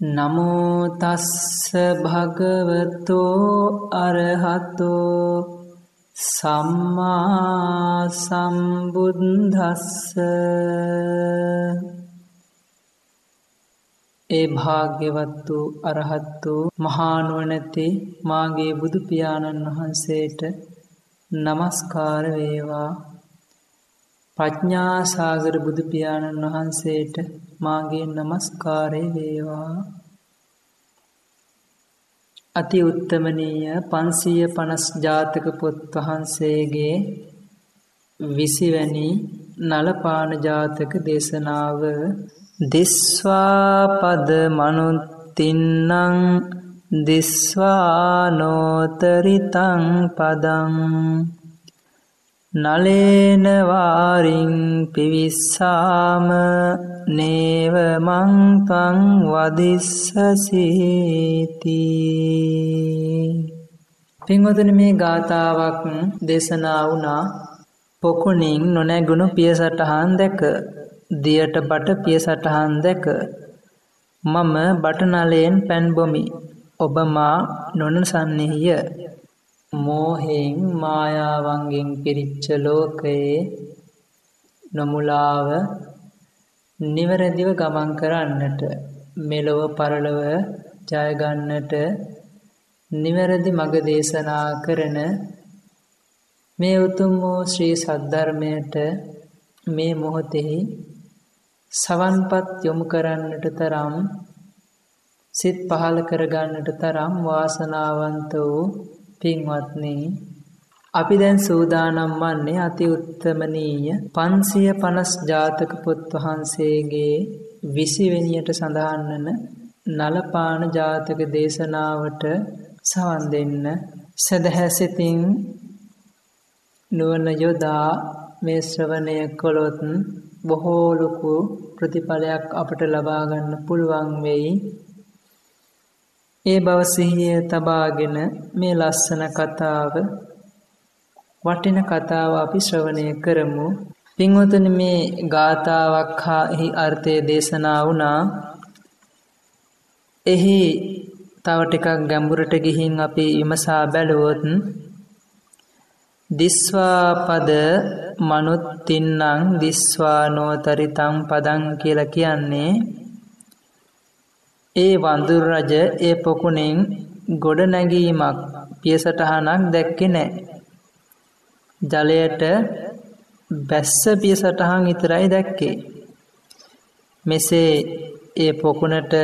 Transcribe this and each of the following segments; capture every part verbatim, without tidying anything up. නමෝ තස්ස භගවතෝ අරහතෝ සම්මා සම්බුද්දස්ස। ඒ භාග්‍යවත් වූ අරහත් වූ මහානුවණැති මාගේ බුදු පියාණන් වහන්සේට නමස්කාර වේවා। ප්‍රඥා සාගර බුදු පියාණන් වහන්සේට මාගේ නමස්කාරය වේවා। අති උත්තමනීය පන්සියය පනස් ජාතක පොත් වහන්සේගේ විසිවැනි වැනි නළපාන ජාතක දේශනාව දිස්වා පද මනුත්තින්නං දිස්වානෝතරිතං පදං නලේන වාරින් පිවිස්සාම නේව මං තං වදිස්සසීති। පින්වතුනි, මේ ගාථාවක් දේශනා වුණා පොකුණින් නොනැගුණු පිය සටහන් දැක, දියට බට පිය සටහන් දැක, මම බට නලයෙන් පැන් බොමි, ඔබ මා නොනසන්නේය। මෝහෙන් මායාවන්ගෙන් පිරිච්ච ලෝකයේ නොමුලාව නිවැරදිව ගමන් කරන්නට, මෙලොව පරලොව ජය ගන්නට නිවැරදි මඟ දේශනා කරන මේ උතුම් වූ ශ්‍රී සද්ධර්මයට මේ මොහොතෙහි සවන්පත් යොමු කරන්නට තරම්, සිත් පහල කරගන්නට තරම් වාසනාවන්ත වූ පින්වත්නි, අපි දැන් සූදානම් වන්නේ අති උත්තමනීය පන්සියය පනස් ජාතක පොත් වහන්සේගේ විසිවැනි වෙනියට සඳහන් වන නළපාන ජාතක දේශනාවට සවන් දෙන්න। සදහැ සිතින් නුවණ යොදා මේ ශ්‍රවණය කළොත් බොහෝ ලොකු ප්‍රතිඵලයක් අපට ලබා ගන්න පුළුවන් වෙයි। ඒ බව සිහියේ තබාගෙන මේ ලස්සන කතාව, වටින කතාව අපි ශ්‍රවණය කරමු। පින්වතුනි, මේ ගාථාවක් හා අර්ථය දේශනා වුණා। එහි තව ටිකක් ගැඹුරට ගිහින් අපි විමසා බැලුවොත් දිස්වා පද මනුත්තින්නං දිස්වානෝතරිතං පදං කියලා කියන්නේ ඒ වඳුරු රජ ඒ පොකුණෙන් ගොඩ නැගීමක්, පියසටහනක් දැක්කේ නැහැ। ජලයට බැස්ස පියසටහන් විතරයි දැක්කේ। මෙසේ ඒ පොකුණට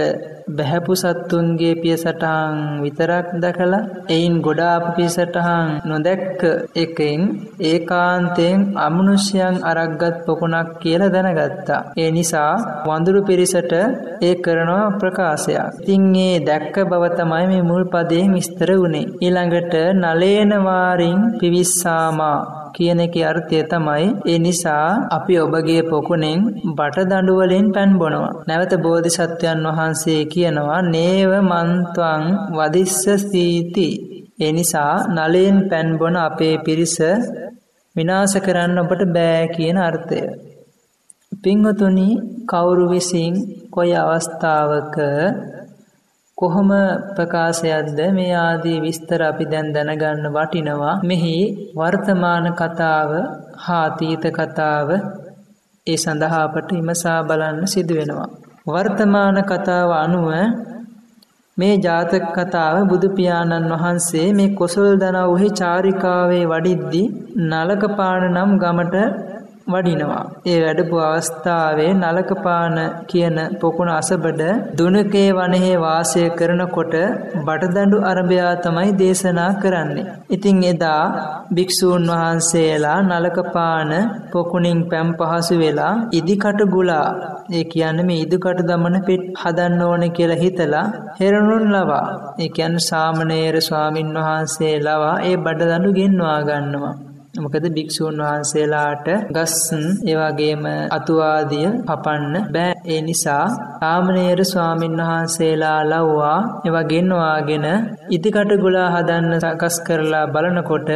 බැහැපු සත්තුන්ගේ පියසටහන් විතරක් දැකලා එයින් ගොඩාක් පියසටහන් නොදැක්ක එකෙන් ඒකාන්තයෙන් අමනුෂ්‍යයන් අරක්ගත් පොකුණක් කියලා දැනගත්තා। ඒ නිසා වඳුරු පිරිසට ඒ කරන ප්‍රකාශයක්। ඉතින් ඒ දැක්ක බව තමයි මේ මුල් පදයෙන් විස්තර වුණේ। ඊළඟට නලේන වාරින් පිවිස්සාමා කියන එකේ අර්ථය තමයි ඒ නිසා අපි ඔබගේ පොකුණෙන් බට දඬු වලින් පැන් බොනවා। නැවත බෝධිසත්වයන් වහන්සේ කියනවා නේව මන්ත්වං වදිස්සසීති। ඒ නිසා නලයෙන් පැන් බොන අපේ පිරිස විනාශ කරන්න ඔබට බෑ කියන අර්ථය। පින්වතුනි, කවුරු විසින් කොයි අවස්ථාවක කොහොම ප්‍රකාශයක්ද මේ ආදී විස්තර අපි දැන් දැනගන්න වටිනවා। මෙහි වර්තමාන කතාව හා අතීත කතාව ඒ සඳහා අපට විමසා බලන්න සිදු වෙනවා। වර්තමාන කතාව අනුව මේ ජාතක කතාව බුදු පියාණන් වහන්සේ මේ කොසල් දනව්හි චාරිකාවේ වඩිද්දී නළකපාන නම් ගමට වඩිනවා। ඒ වැඩපු අවස්ථාවේ නළකපාන කියන පොකුණ අසබඩ දුනකේ වනයේ වාසය කරනකොට බටදඬු අරඹයා තමයි දේශනා කරන්නේ। ඉතින් එදා භික්ෂූන් වහන්සේලා නළකපාන පොකුණින් පැම් පහසු වෙලා ඉදිකට ගුලා, ඒ කියන්නේ මේ ඉදිකට දමන පෙට් හදන්න ඕනේ කියලා හිතලා හෙරණුන් ලවා, ඒ කියන්නේ සාමණේර ස්වාමින් වහන්සේ ලවා ඒ බටදඬු ගෙන්වා ගන්නවා। මොකද භික්ෂූන් වහන්සේලාට ගස් ඒ වගේම අතු ආදිය කපන්න බෑ। ඒ නිසා ආමනේර ස්වාමීන් වහන්සේලා ලව්වා ඒවා ගෙන්වාගෙන ඉතිකටුගුලා හදන්න සකස් කරලා බලනකොට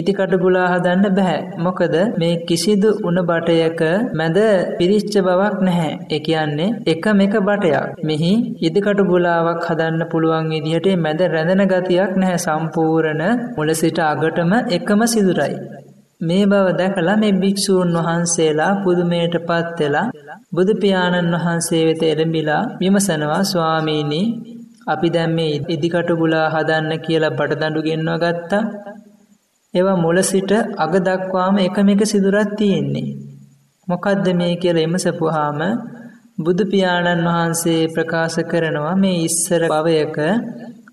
ඉතිකටුගුලා හදන්න බෑ. මොකද මේ කිසිදු උණ බටයක මැද පිරිච්ච බවක් නැහැ. ඒ කියන්නේ එක මේක බටයක්. මෙහි ඉතිකටුගුලාවක් හදන්න පුළුවන් විදිහට මැද රැඳෙන ගතියක් නැහැ. සම්පූර්ණ මුල සිට අගටම එකම සිදුරයි. මේ බව දැකලා මේ භික්ෂූන් වහන්සේලා පුදුමයට පත් වෙලා බුදු පියාණන් වහන්සේ වෙත එළඹිලා විමසනවා, ස්වාමීනි අපි දැන් මේ ඉදිකටුගුලා හදන්න කියලා බටදඬු ගෙන්වා ගත්තා. ඒවා මුල සිට අග දක්වාම එකම එක සිදුරක් තියෙන්නේ. මොකද්ද මේ කියලා එමසපුවාම බුදු පියාණන් වහන්සේ ප්‍රකාශ කරනවා මේ ඉස්සර භවයක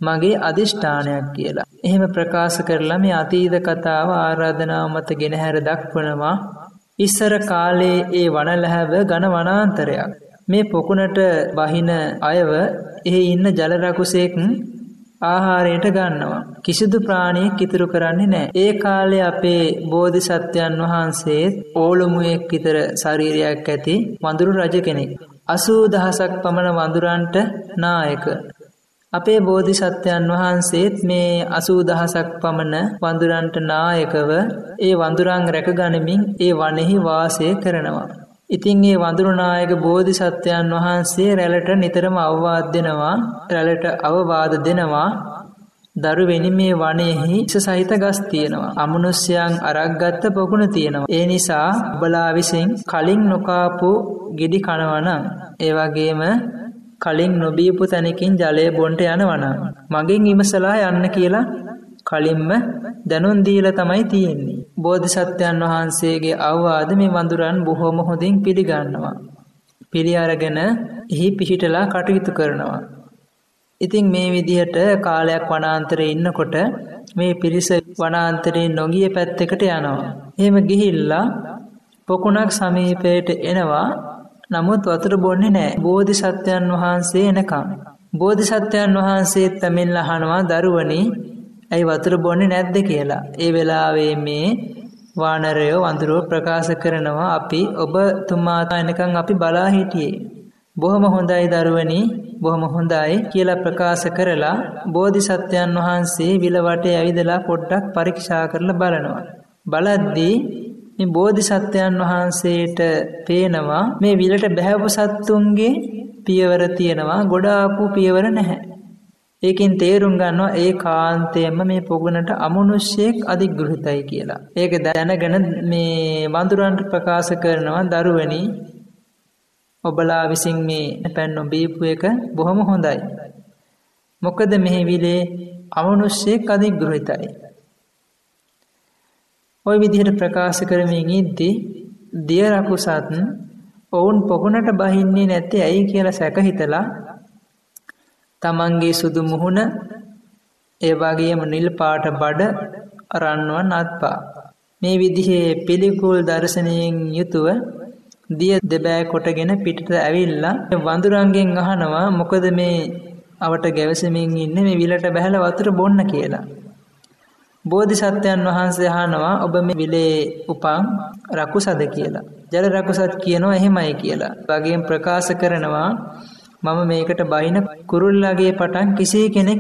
මගේ අදිෂ්ඨානයක් කියලා. එහෙම ප්‍රකාශ කරලා මේ අතීත කතාව ආරාධනාව මත ගෙනහැර දක්වනවා. ඉස්සර කාලේ ඒ වනලැහැව ඝන වනාන්තරයක්. මේ පොකුණට වහින අයව එහි ඉන්න ජල රකුසෙක් ආහාරයට ගන්නවා. කිසිදු ප්‍රාණියෙක් ඉතුරු කරන්නේ නැහැ. ඒ කාලේ අපේ බෝධිසත්වයන් වහන්සේ ඕලමුවෙක් විතර ශරීරයක් ඇති වඳුරු රජ කෙනෙක්. අසූ දහසක් පමණ වඳුරන්ට නායක. අපේ බෝධිසත්වයන් වහන්සේත් මේ අසූ දහසක් පමණ වඳුරන්ට නායකව ඒ වඳුරන් රැකගනිමින් ඒ වනෙහි වාසය කරනවා. ඉතින් ඒ වඳුරු නායක බෝධිසත්වයන් වහන්සේ රැළට නිතරම අවවාද දෙනවා, රැළට අවවාද දෙනවා, දරුවෙනි මේ වනෙහි ඉස සහිත ගස් තියෙනවා, අමනුෂ්‍යයන් අරක්ගත්ත පොකුණ තියෙනවා. ඒ නිසා ඔබලා විසින් කලින් නොකාපු ගෙඩි කනවා නම්, ඒ වගේම කලින් නොබීපු තැනකින් ජලය බොන්ට යනවනම් මගෙන් ඉමසලා යන්න කියලා කලින්ම දැනුම් දීලා තමයි තියෙන්නේ. බෝධිසත්වයන් වහන්සේගේ අවවාද මේ වඳුරන් බොහොම හොඳින් පිළිගන්නවා. පිළි අරගෙන එහි පිහිටලා කටයුතු කරනවා. ඉතින් මේ විදිහට කාලයක් වනාන්තරේ ඉන්නකොට මේ පිරිස වනාන්තරේ නොගිය පැත්තකට යනවා. එහෙම ගිහිල්ලා පොකුණක් සමීපයට එනවා. නමුත් වතුර බොන්නේ නැහැ බෝධිසත්වයන් වහන්සේ එනකම්. බෝධිසත්වයන් වහන්සේ තමෙන් අහනවා, දරුවනි ඇයි වතුර බොන්නේ නැද්ද කියලා. ඒ වෙලාවේ මේ වානරයෝ වඳුරෝ ප්‍රකාශ කරනවා, අපි ඔබ තුමා එනකම් අපි බලා හිටියේ. බොහොම හොඳයි දරුවනි, බොහොම හොඳයි කියලා ප්‍රකාශ කරලා බෝධිසත්වයන් වහන්සේ විල වටේ ඇවිදලා පොඩ්ඩක් පරීක්ෂා කරලා බලනවා. බලද්දී මේ බෝධිසත්වයන් වහන්සේට පේනවා මේ විලට බැහැපු සත්තුන්ගේ පියවර තියෙනවා, ගොඩාපු පියවර නැහැ. ඒකෙන් තේරුම් ගන්නවා ඒ කාන්තයෙන්ම මේ පොගුණට අමනුෂ්‍යයෙක් අධිග්‍රහිතයි කියලා. ඒක දැනගෙන මේ වඳුරන්ට ප්‍රකාශ කරනවා, දරුවනි ඔබලා විසින් මේ පැන්නෝ බීපු එක බොහොම හොඳයි. මොකද මෙහි විලේ අමනුෂ්‍යයෙක් අධිග්‍රහිතයි. ඔය විදිහට ප්‍රකාශ කරමින් ඉද්දී දිය රකුසත් ඔවුන් පොකුණට බහින්නේ නැති ඇයි කියලා සැක හිතලා තමන්ගේ සුදු මුහුණ, ඒ වගේම නිල් පාට බඩ, රන්වන් අත්පා මේ විදිහේ පිළිකුල් දර්ශනයෙන් යුතුව දිය දෙබෑ කොටගෙන පිටට ඇවිල්ලා වඳුරන්ගෙන් අහනවා, මොකද මේ අවට ගැවසෙමින් ඉන්නේ මේ විලට බැහැලා වතුර බොන්න කියලා. බෝධිසත්වයන් වහන්සේ අහනවා, ඔබ මේ විලේ උපන් රකුසද කියලා. ජල රකුසත් කියනවා එහෙමයි කියලා. වගේම ප්‍රකාශ කරනවා, මම මේකට බයින කුරුල්ලාගේ පටන් කිසි කෙනෙක්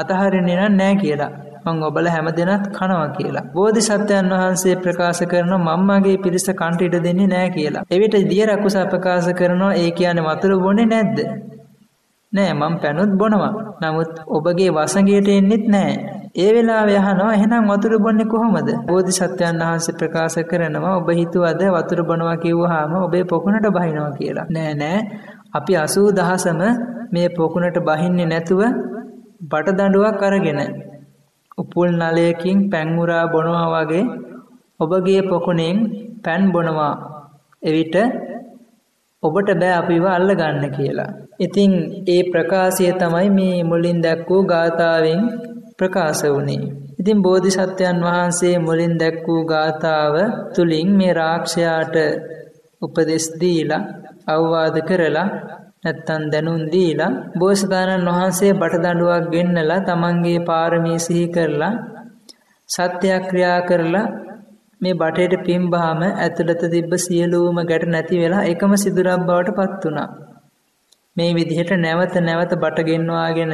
අතහරින්නේ නැහැ කියලා. මං ඔබලා හැමදෙනාත් කනවා කියලා. බෝධිසත්වයන් වහන්සේ ප්‍රකාශ කරනවා, මම්මගේ පිරිස කන්ට ඉඩ දෙන්නේ නැහැ කියලා. එවිට දිය රකුස ප්‍රකාශ කරනවා, ඒ කියන්නේ වතුර බොන්නේ නැද්ද? නෑ, මම පැනුත් බොනවා. නමුත් ඔබගේ වසඟයට එන්නෙත් නැහැ. ඒ වෙලාවේ අහනවා, එහෙනම් වතුර බොන්නේ කොහොමද? බෝධිසත්වයන් වහන්සේ ප්‍රකාශ කරනවා, ඔබ හිතුවද වතුර බොනවා කිව්වහම ඔබේ පොකුණට බහිනවා කියලා. නෑ නෑ, අපි අසූ දහසම මේ පොකුණට බහින්නේ නැතුව බටදඬුවක් අරගෙන උපුල් නලයකින් පැන් උරා බොනවා වගේ ඔබගේ පොකුණෙන් පැන් බොනවා. එවිට ඔබට බෑ අපිව අල්ල ගන්න කියලා. ඉතින් ඒ ප්‍රකාශය තමයි මේ මුලින් දැක්වූ ගාථාවෙන් ප්‍රකාශ වුණේ. ඉතින් බෝධිසත්වයන් වහන්සේ මුලින් දැක්වූ ගාථාව තුලින් මේ රාක්ෂයාට උපදෙස් දීලා, අවවාද කරලා, නැත්තම් දැනුම් දීලා බෝසතාණන් වහන්සේ බටදඬුවක් ගෙන්නලා තමන්ගේ පාරමී සිහි කරලා සත්‍ය ක්‍රියා කරලා මේ බටේට පිම්බහම ඇතුළත තිබ්බ සියලුම ගැට නැති වෙලා එකම සිදුරක් බවට පත් වුණා. මේ විදිහට නැවත නැවත බට ගෙන්වාගෙන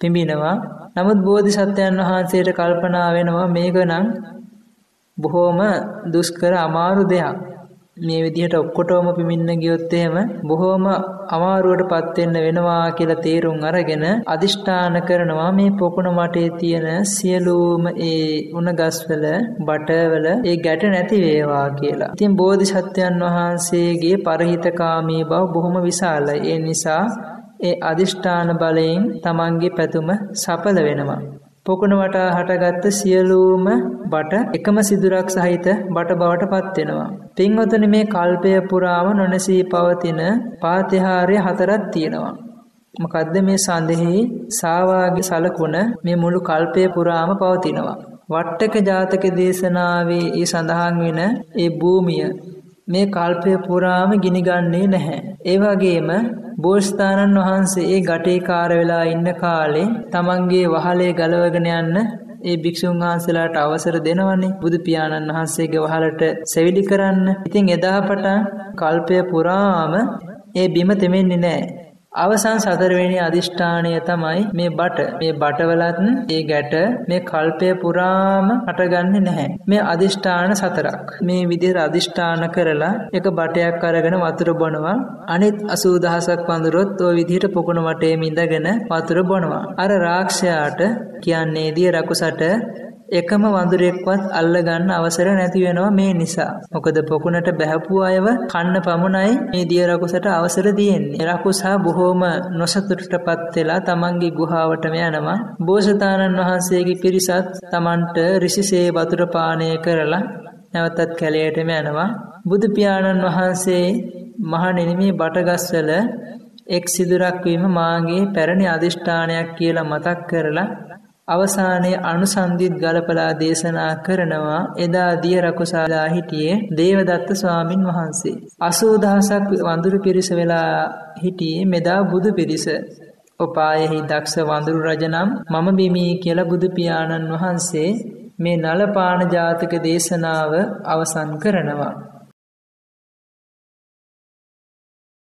පිඹිනවා. නමුත් බෝධිසත්වයන් වහන්සේට කල්පනා වෙනවා මේක නම් බොහොම දුෂ්කර අමාරු දෙයක්. මේ විදිහට ඔක්කොටම පිඹින්න ගියොත් එහෙම බොහොම අමාරුවටපත් වෙන්න වෙනවා කියලා තීරුම් අරගෙන අදිෂ්ඨාන කරනවා මේ පොකුණ මටේ තියෙන සියලුම ඒ උණගස්වල බටවල ඒ ගැට නැති වේවා කියලා. ඉතින් බෝධිසත්වයන් වහන්සේගේ පරහිතකාමී බව බොහොම විශාලයි. ඒ නිසා ඒ අදිෂ්ඨාන බලයෙන් Tamange පැතුම සඵල වෙනවා. පොකුණ වට හටගත් සියලුම බට එකම සිදුරක් සහිත බට බවට පත් වෙනවා. පින්වතුනි මේ කල්පය පුරාම නොනසී පවතින පාතිහාර්ය හතරක් තියෙනවා. මොකද්ද මේ සඳෙහි සාවාගේ සලකුණ මේ මුළු කල්පය පුරාම පවතිනවා. වට්ටක ජාතක දේශනාවේ ඒ සඳහන් වෙන ඒ භූමිය මේ කල්පය පුරාම ගිනිගන්නේ නැහැ. ඒ වගේම බෝසතාණන් වහන්සේ ඒ ගැටේකාර වෙලා ඉන්න කාලේ තමන්ගේ වහලේ ගලවගෙන යන්න ඒ භික්ෂුන් වහන්සේලාට අවසර දෙනවනේ බුදු පියාණන් වහන්සේගේ වහලට සෙවිලි කරන්න. ඉතින් එදා පටන් කල්පය පුරාම ඒ බිම තෙමෙන්නේ නැහැ. අවසන් සතරවෙනි අදිෂ්ඨානය තමයි මේ බට. මේ බටවලත් ඒ ගැට මේ කල්පය පුරාම හටගන්නේ නැහැ. මේ අදිෂ්ඨාන සතරක්. මේ විදිහට අදිෂ්ඨාන කරලා එක බටයක් අරගෙන වතුර බොනවා. අනිත් අසූ දහසක් වඳුරොත් ඔය විදිහට පොකුණ වටේ මිඳගෙන වතුර බොනවා. අර රාක්ෂයාට කියන්නේ දිය රකුසට එකම වඳුරෙක්වත් අල්ලගන්න අවසර නැති වෙනවා මේ නිසා. මොකද පොකුණට බැහැපු අයව කන්න පමණයි මේ දිය රකුසට අවසර දෙන්නේ. රකුසා බොහෝම නොසතුටටපත් වෙලා Tamange ගුහාවටම යනවා. බෝසතාණන් වහන්සේගේ පිරිසත් Tamanට ඍෂිසේ වතුර පානය කරලා නැවතත් කැලේටම යනවා. බුදු පියාණන් වහන්සේ මහණෙනි මේ බටගස්වල එක් සිදුරක් වීම මාගේ පැරණි අදිෂ්ඨානයක් කියලා මතක් කරලා අවසානයේ අනුසන්දිත් ගලපලා දේශනා කරනවා. එදා දිය රකුසාලා හිටියේ දේවදත්ත ස්වාමින් වහන්සේ. අසූ දහසක් වඳුරු පිරිස වෙලා හිටියේ මෙදා බුදු පිරිස. උපායෙහි දක්ෂ වඳුරු රජනම් මම බිමි කියලා බුදු පියාණන් වහන්සේ මේ නළපාන ජාතක දේශනාව අවසන් කරනවා.